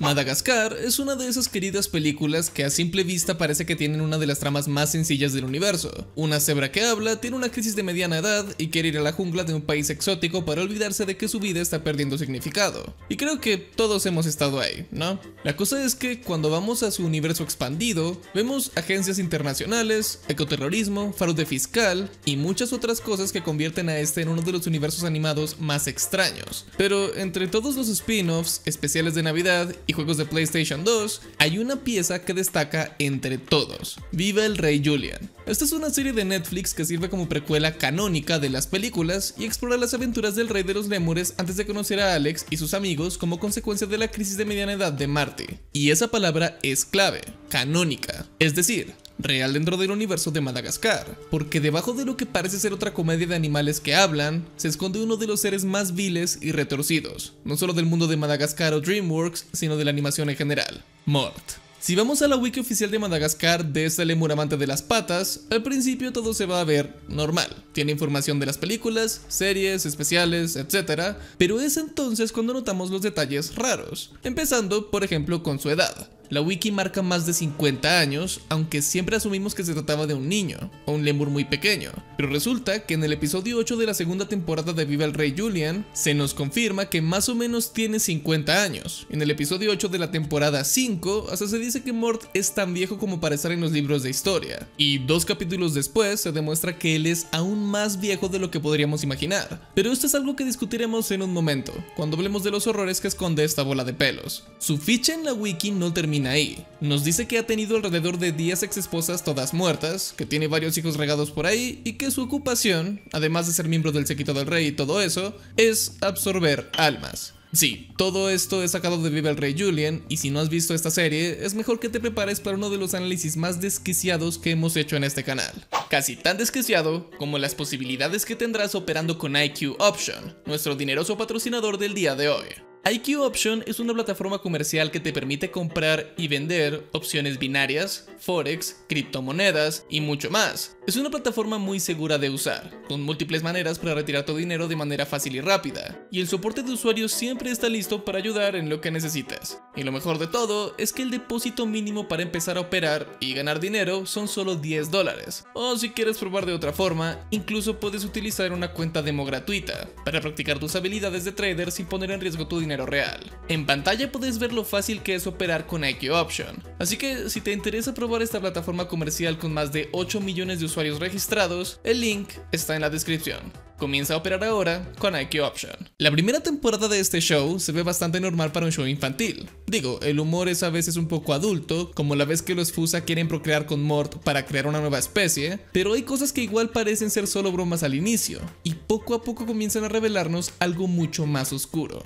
Madagascar es una de esas queridas películas que a simple vista parece que tienen una de las tramas más sencillas del universo. Una cebra que habla, tiene una crisis de mediana edad y quiere ir a la jungla de un país exótico para olvidarse de que su vida está perdiendo significado. Y creo que todos hemos estado ahí, ¿no? La cosa es que cuando vamos a su universo expandido, vemos agencias internacionales, ecoterrorismo, fraude fiscal y muchas otras cosas que convierten a este en uno de los universos animados más extraños. Pero entre todos los spin-offs, especiales de Navidad y juegos de PlayStation 2, hay una pieza que destaca entre todos: Viva el Rey Julián. Esta es una serie de Netflix que sirve como precuela canónica de las películas y explora las aventuras del rey de los lémures antes de conocer a Alex y sus amigos como consecuencia de la crisis de mediana edad de Marty. Y esa palabra es clave: canónica, es decir, real dentro del universo de Madagascar, porque debajo de lo que parece ser otra comedia de animales que hablan, se esconde uno de los seres más viles y retorcidos, no solo del mundo de Madagascar o DreamWorks, sino de la animación en general: Mort. Si vamos a la wiki oficial de Madagascar de este lémur amante de las patas, al principio todo se va a ver normal. Tiene información de las películas, series, especiales, etc. Pero es entonces cuando notamos los detalles raros, empezando, por ejemplo, con su edad. La wiki marca más de 50 años, aunque siempre asumimos que se trataba de un niño, o un lémur muy pequeño. Pero resulta que en el episodio 8 de la segunda temporada de Viva el Rey Julián, se nos confirma que más o menos tiene 50 años. En el episodio 8 de la temporada 5, hasta se dice que Mort es tan viejo como para estar en los libros de historia. Y 2 capítulos después, se demuestra que él es aún más viejo de lo que podríamos imaginar. Pero esto es algo que discutiremos en un momento, cuando hablemos de los horrores que esconde esta bola de pelos. Su ficha en la wiki no termina ahí. Nos dice que ha tenido alrededor de 10 exesposas todas muertas, que tiene varios hijos regados por ahí y que su ocupación, además de ser miembro del séquito del rey y todo eso, es absorber almas. Sí, todo esto es sacado de Viva el Rey Julián, y si no has visto esta serie, es mejor que te prepares para uno de los análisis más desquiciados que hemos hecho en este canal. Casi tan desquiciado como las posibilidades que tendrás operando con IQ Option, nuestro dineroso patrocinador del día de hoy. IQ Option es una plataforma comercial que te permite comprar y vender opciones binarias, forex, criptomonedas y mucho más. Es una plataforma muy segura de usar, con múltiples maneras para retirar tu dinero de manera fácil y rápida, y el soporte de usuarios siempre está listo para ayudar en lo que necesitas. Y lo mejor de todo es que el depósito mínimo para empezar a operar y ganar dinero son solo $10, o si quieres probar de otra forma, incluso puedes utilizar una cuenta demo gratuita para practicar tus habilidades de trader sin poner en riesgo tu dinero real. En pantalla puedes ver lo fácil que es operar con IQ Option, así que si te interesa probar esta plataforma comercial con más de 8 millones de usuarios registrados, el link está en la descripción. Comienza a operar ahora con IQ Option. La primera temporada de este show se ve bastante normal para un show infantil. Digo, el humor es a veces un poco adulto, como la vez que los Fusa quieren procrear con Mort para crear una nueva especie, pero hay cosas que igual parecen ser solo bromas al inicio, y poco a poco comienzan a revelarnos algo mucho más oscuro.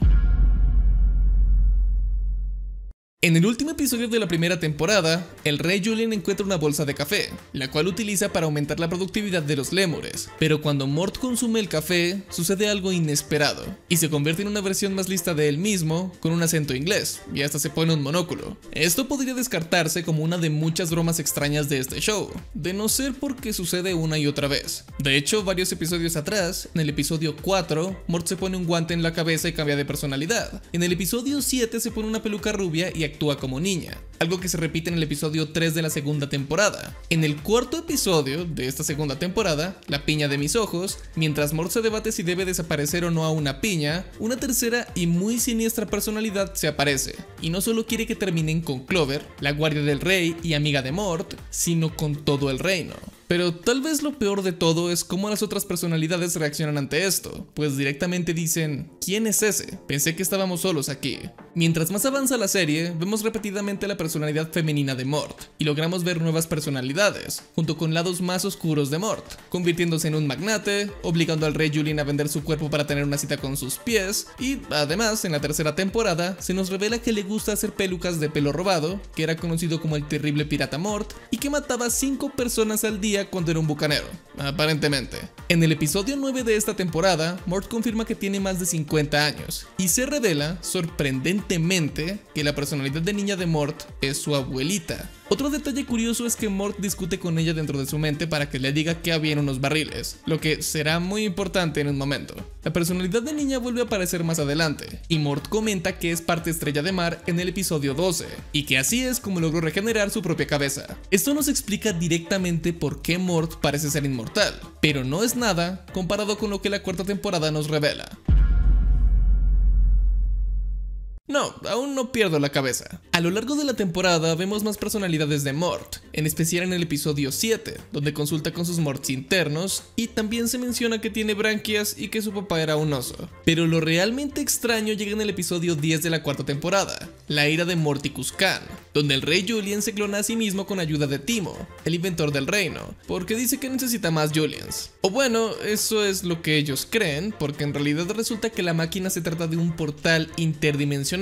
En el último episodio de la primera temporada, el Rey Julián encuentra una bolsa de café, la cual utiliza para aumentar la productividad de los lémures. Pero cuando Mort consume el café, sucede algo inesperado, y se convierte en una versión más lista de él mismo, con un acento inglés, y hasta se pone un monóculo. Esto podría descartarse como una de muchas bromas extrañas de este show, de no ser porque sucede una y otra vez. De hecho, varios episodios atrás, en el episodio 4, Mort se pone un guante en la cabeza y cambia de personalidad. En el episodio 7 se pone una peluca rubia y actúa como niña, algo que se repite en el episodio 3 de la segunda temporada. En el cuarto episodio de esta segunda temporada, La piña de mis ojos, mientras Mort se debate si debe desaparecer o no a una piña, una tercera y muy siniestra personalidad se aparece, y no solo quiere que terminen con Clover, la guardia del rey y amiga de Mort, sino con todo el reino. Pero tal vez lo peor de todo es cómo las otras personalidades reaccionan ante esto, pues directamente dicen: ¿quién es ese? Pensé que estábamos solos aquí. Mientras más avanza la serie, vemos repetidamente la personalidad femenina de Mort, y logramos ver nuevas personalidades, junto con lados más oscuros de Mort, convirtiéndose en un magnate, obligando al Rey Julián a vender su cuerpo para tener una cita con sus pies, y además en la tercera temporada se nos revela que le gusta hacer pelucas de pelo robado, que era conocido como el terrible pirata Mort, y que mataba 5 personas al día cuando era un bucanero, aparentemente. En el episodio 9 de esta temporada, Mort confirma que tiene más de 50 años, y se revela, sorprendente evidentemente que la personalidad de niña de Mort es su abuelita. Otro detalle curioso es que Mort discute con ella dentro de su mente para que le diga que había en unos barriles, lo que será muy importante en un momento. La personalidad de niña vuelve a aparecer más adelante, y Mort comenta que es parte estrella de mar en el episodio 12, y que así es como logró regenerar su propia cabeza. Esto nos explica directamente por qué Mort parece ser inmortal, pero no es nada comparado con lo que la cuarta temporada nos revela. No, aún no pierdo la cabeza. A lo largo de la temporada vemos más personalidades de Mort, en especial en el episodio 7, donde consulta con sus Morts internos, y también se menciona que tiene branquias y que su papá era un oso. Pero lo realmente extraño llega en el episodio 10 de la cuarta temporada, la ira de Morticus Khan, donde el rey Julián se clona a sí mismo con ayuda de Timo, el inventor del reino, porque dice que necesita más Julians. O bueno, eso es lo que ellos creen, porque en realidad resulta que la máquina se trata de un portal interdimensional,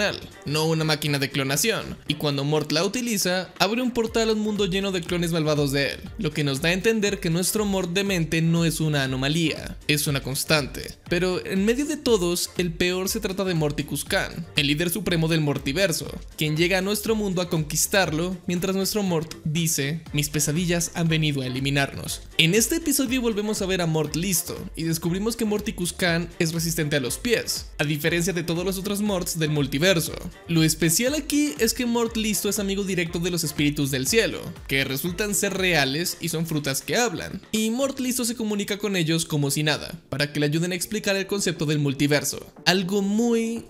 no una máquina de clonación, y cuando Mort la utiliza, abre un portal a un mundo lleno de clones malvados de él, lo que nos da a entender que nuestro Mort demente no es una anomalía, es una constante. Pero en medio de todos, el peor se trata de Morticus Khan, el líder supremo del Mortiverso, quien llega a nuestro mundo a conquistarlo, mientras nuestro Mort dice: mis pesadillas han venido a eliminarnos. En este episodio volvemos a ver a Mort listo, y descubrimos que Morticus Khan es resistente a los pies, a diferencia de todos los otros Morts del multiverso. Lo especial aquí es que Mort listo es amigo directo de los espíritus del cielo, que resultan ser reales y son frutas que hablan, y Mort listo se comunica con ellos como si nada, para que le ayuden a explicar el concepto del multiverso, algo muy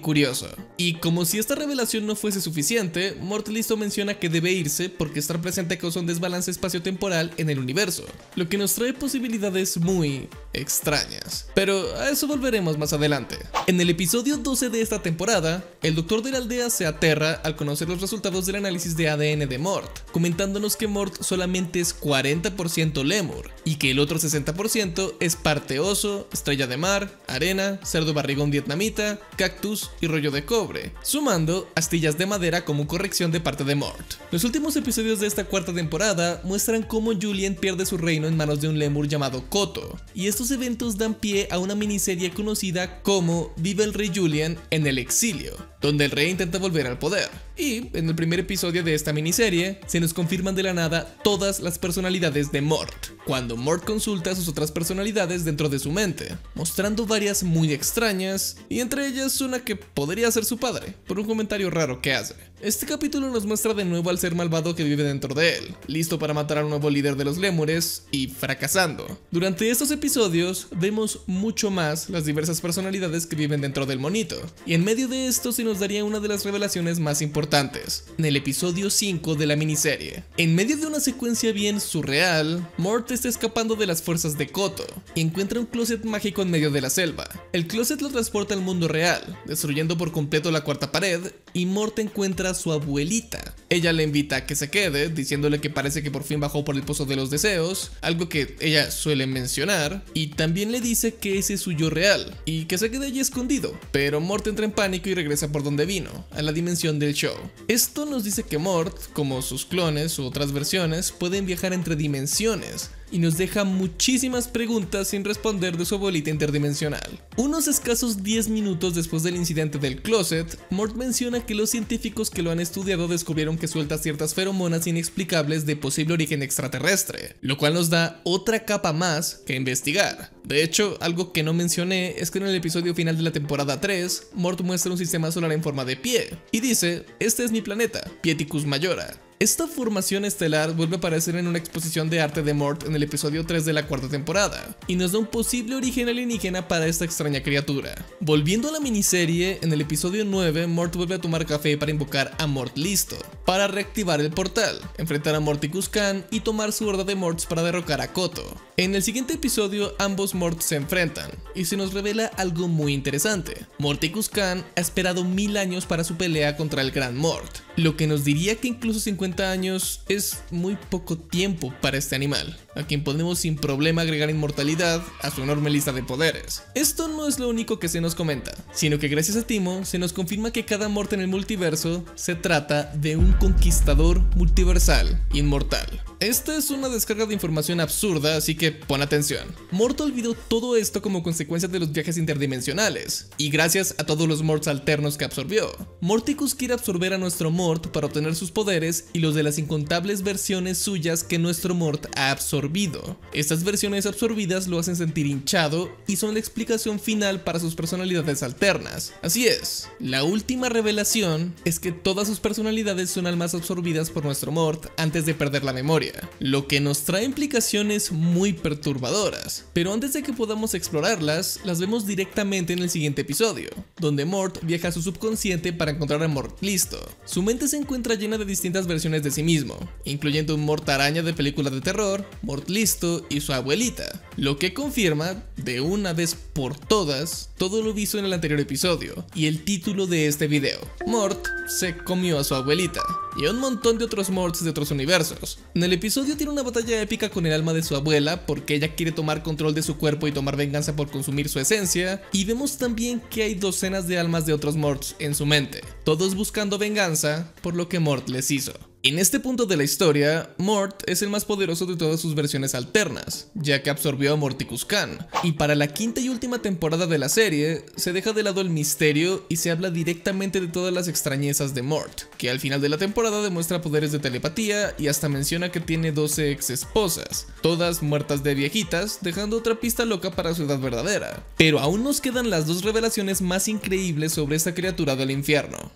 curioso. Y como si esta revelación no fuese suficiente, Mort listo menciona que debe irse porque estar presente causa un desbalance espaciotemporal en el universo, lo que nos trae posibilidades muy extrañas, pero a eso volveremos más adelante. En el episodio 12 de esta temporada, el doctor de la aldea se aterra al conocer los resultados del análisis de ADN de Mort, comentándonos que Mort solamente es 40% lemur y que el otro 60% es parte oso, estrella de mar, arena, cerdo barrigón vietnamita, cactus y rollo de cobre, sumando astillas de madera como corrección de parte de Mort. Los últimos episodios de esta cuarta temporada muestran cómo Julian pierde su reino en manos de un lemur llamado Koto, y estos eventos dan pie a una miniserie conocida como Viva el Rey Julián en el exilio, donde el rey intenta volver al poder. Y en el primer episodio de esta miniserie se nos confirman de la nada todas las personalidades de Mort, cuando Mort consulta a sus otras personalidades dentro de su mente, mostrando varias muy extrañas, y entre ellas una que podría ser su padre, por un comentario raro que hace. Este capítulo nos muestra de nuevo al ser malvado que vive dentro de él, listo para matar al nuevo líder de los lémures y fracasando. Durante estos episodios vemos mucho más las diversas personalidades que viven dentro del monito, y en medio de esto se nos daría una de las revelaciones más importantes, en el episodio 5 de la miniserie. En medio de una secuencia bien surreal, Mort está escapando de las fuerzas de Koto y encuentra un closet mágico en medio de la selva. El closet lo transporta al mundo real, destruyendo por completo la cuarta pared, y Mort encuentra a su abuelita. Ella le invita a que se quede, diciéndole que parece que por fin bajó por el pozo de los deseos, algo que ella suele mencionar, y también le dice que ese es su yo real y que se quede allí escondido, pero Mort entra en pánico y regresa por donde vino, a la dimensión del show. Esto nos dice que Mort, como sus clones u otras versiones, pueden viajar entre dimensiones, y nos deja muchísimas preguntas sin responder de su abuelita interdimensional. Unos escasos 10 minutos después del incidente del closet, Mort menciona que los científicos que lo han estudiado descubrieron que suelta ciertas feromonas inexplicables de posible origen extraterrestre, lo cual nos da otra capa más que investigar. De hecho, algo que no mencioné es que en el episodio final de la temporada 3, Mort muestra un sistema solar en forma de pie, y dice: este es mi planeta, Pieticus Mayora. Esta formación estelar vuelve a aparecer en una exposición de arte de Mort en el episodio 3 de la cuarta temporada, y nos da un posible origen alienígena para esta extraña criatura. Volviendo a la miniserie, en el episodio 9, Mort vuelve a tomar café para invocar a Mort listo, para reactivar el portal, enfrentar a Morticus Khan y tomar su horda de Morts para derrocar a Koto. En el siguiente episodio, ambos Morts se enfrentan, y se nos revela algo muy interesante. Morticus Khan ha esperado 1000 años para su pelea contra el Gran Mort, lo que nos diría que incluso 50 años es muy poco tiempo para este animal, a quien podemos sin problema agregar inmortalidad a su enorme lista de poderes. Esto no es lo único que se nos comenta, sino que gracias a Timo se nos confirma que cada Mort en el multiverso se trata de un conquistador multiversal inmortal. Esta es una descarga de información absurda, así que pon atención. Mort olvidó todo esto como consecuencia de los viajes interdimensionales, y gracias a todos los Morts alternos que absorbió. Morticus quiere absorber a nuestro Mort para obtener sus poderes y los de las incontables versiones suyas que nuestro Mort ha absorbido. Estas versiones absorbidas lo hacen sentir hinchado y son la explicación final para sus personalidades alternas. Así es, la última revelación es que todas sus personalidades son almas absorbidas por nuestro Mort antes de perder la memoria, lo que nos trae implicaciones muy perturbadoras, pero antes de que podamos explorarlas, las vemos directamente en el siguiente episodio, donde Mort viaja a su subconsciente para encontrar a Mort listo. Su mente se encuentra llena de distintas versiones de sí mismo, incluyendo un Mort araña de películas de terror, Mort listo y su abuelita, lo que confirma, de una vez por todas, todo lo visto en el anterior episodio y el título de este video: Mort se comió a su abuelita. Y a un montón de otros Morts de otros universos. En el episodio tiene una batalla épica con el alma de su abuela, porque ella quiere tomar control de su cuerpo y tomar venganza por consumir su esencia. Y vemos también que hay docenas de almas de otros Morts en su mente, todos buscando venganza por lo que Mort les hizo. En este punto de la historia, Mort es el más poderoso de todas sus versiones alternas, ya que absorbió a Morticus Khan, y para la quinta y última temporada de la serie, se deja de lado el misterio y se habla directamente de todas las extrañezas de Mort, que al final de la temporada demuestra poderes de telepatía y hasta menciona que tiene 12 ex esposas, todas muertas de viejitas, dejando otra pista loca para su edad verdadera. Pero aún nos quedan las dos revelaciones más increíbles sobre esta criatura del infierno.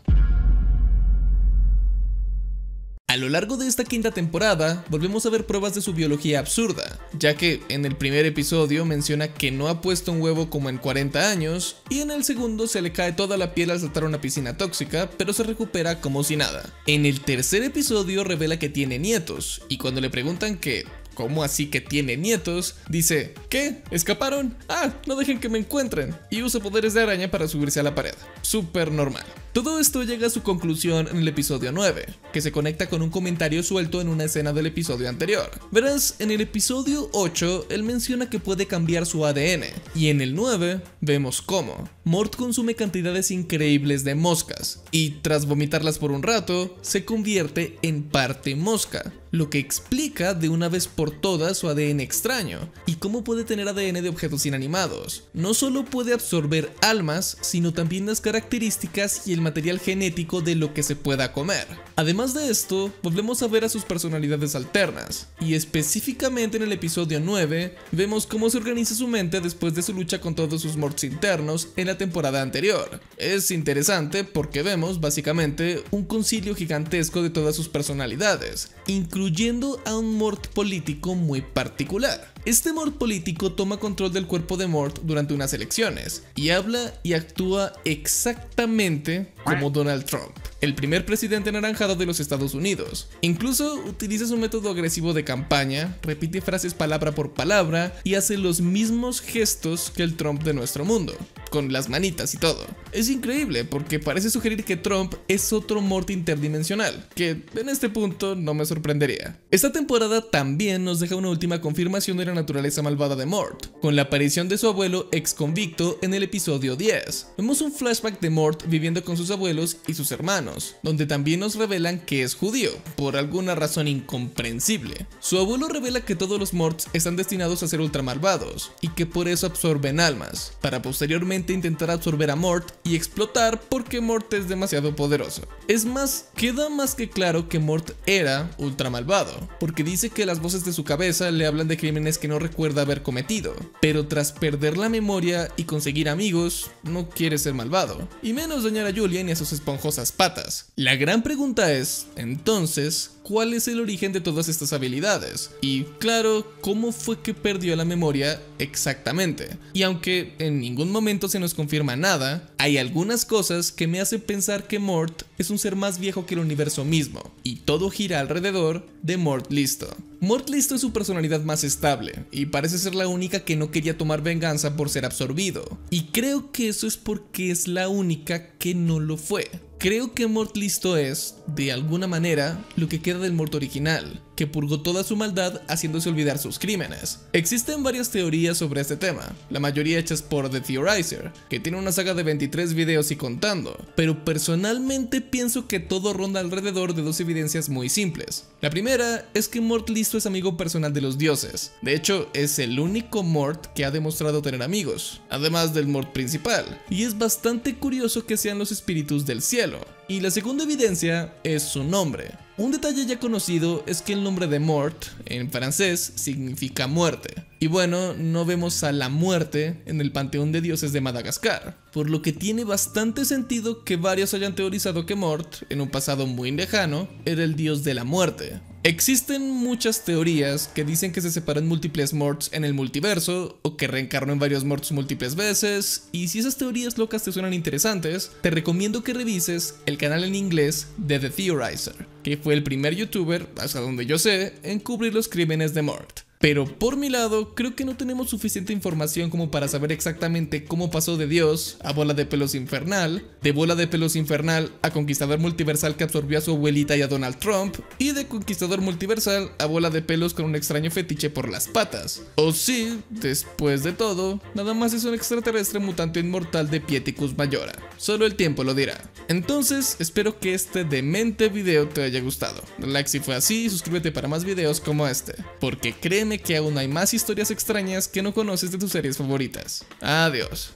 A lo largo de esta quinta temporada, volvemos a ver pruebas de su biología absurda, ya que en el primer episodio menciona que no ha puesto un huevo como en 40 años, y en el segundo se le cae toda la piel al saltar a una piscina tóxica, pero se recupera como si nada. En el tercer episodio revela que tiene nietos, y cuando le preguntan que ¿cómo así que tiene nietos?, dice: ¿qué? ¿Escaparon? Ah, no dejen que me encuentren. Y usa poderes de araña para subirse a la pared. Súper normal. Todo esto llega a su conclusión en el episodio 9, que se conecta con un comentario suelto en una escena del episodio anterior. Verás, en el episodio 8, él menciona que puede cambiar su ADN, y en el 9, vemos cómo. Mort consume cantidades increíbles de moscas, y tras vomitarlas por un rato, se convierte en parte mosca, lo que explica de una vez por todas su ADN extraño y cómo puede tener ADN de objetos inanimados. No solo puede absorber almas, sino también las características y el material genético de lo que se pueda comer. Además de esto, volvemos a ver a sus personalidades alternas, y específicamente en el episodio 9, vemos cómo se organiza su mente después de su lucha con todos sus Morts internos en la temporada anterior. Es interesante porque vemos, básicamente, un concilio gigantesco de todas sus personalidades, incluyendo a un Mort político muy particular. Este Mort político toma control del cuerpo de Mort durante unas elecciones y habla y actúa exactamente como Donald Trump, el primer presidente anaranjado de los Estados Unidos. Incluso utiliza su método agresivo de campaña, repite frases palabra por palabra y hace los mismos gestos que el Trump de nuestro mundo, con las manitas y todo. Es increíble porque parece sugerir que Trump es otro Mort interdimensional, que en este punto no me sorprendería. Esta temporada también nos deja una última confirmación de la naturaleza malvada de Mort, con la aparición de su abuelo ex convicto en el episodio 10. Vemos un flashback de Mort viviendo con sus abuelos y sus hermanos, donde también nos revelan que es judío, por alguna razón incomprensible. Su abuelo revela que todos los Morts están destinados a ser ultramalvados, y que por eso absorben almas, para posteriormente intentar absorber a Mort y explotar porque Mort es demasiado poderoso. Es más, queda más que claro que Mort era ultramalvado, porque dice que las voces de su cabeza le hablan de crímenes que no recuerda haber cometido, pero tras perder la memoria y conseguir amigos, no quiere ser malvado, y menos dañar a Julián y a sus esponjosas patas. La gran pregunta es, entonces, ¿cuál es el origen de todas estas habilidades? Y claro, ¿cómo fue que perdió la memoria exactamente? Y aunque en ningún momento se nos confirma nada, hay algunas cosas que me hacen pensar que Mort es un ser más viejo que el universo mismo, y todo gira alrededor de Mort listo. Mort listo es su personalidad más estable, y parece ser la única que no quería tomar venganza por ser absorbido, y creo que eso es porque es la única que no lo fue. Creo que Mort listo es, de alguna manera, lo que queda del Mort original, que purgó toda su maldad haciéndose olvidar sus crímenes. Existen varias teorías sobre este tema, la mayoría hechas por The Theorizer, que tiene una saga de 23 videos y contando, pero personalmente pienso que todo ronda alrededor de dos evidencias muy simples. La primera es que Mort listo es amigo personal de los dioses, de hecho es el único Mort que ha demostrado tener amigos, además del Mort principal, y es bastante curioso que sean los espíritus del cielo. Y la segunda evidencia es su nombre. Un detalle ya conocido es que el nombre de Mort, en francés, significa muerte. Y bueno, no vemos a la muerte en el panteón de dioses de Madagascar, por lo que tiene bastante sentido que varios hayan teorizado que Mort, en un pasado muy lejano, era el dios de la muerte. Existen muchas teorías que dicen que se separan múltiples Morts en el multiverso o que reencarnó en varios Morts múltiples veces, y si esas teorías locas te suenan interesantes, te recomiendo que revises el canal en inglés de The Theorizer, que fue el primer youtuber, hasta donde yo sé, en cubrir los crímenes de Mort. Pero por mi lado, creo que no tenemos suficiente información como para saber exactamente cómo pasó de Dios a Bola de Pelos Infernal, de Bola de Pelos Infernal a Conquistador Multiversal que absorbió a su abuelita y a Donald Trump, y de Conquistador Multiversal a Bola de Pelos con un extraño fetiche por las patas. O si, después de todo, nada más es un extraterrestre mutante inmortal de Pieticus Mayora. Solo el tiempo lo dirá. Entonces, espero que este demente video te haya gustado. Dale like si fue así y suscríbete para más videos como este, porque créeme que aún hay más historias extrañas que no conoces de tus series favoritas. Adiós.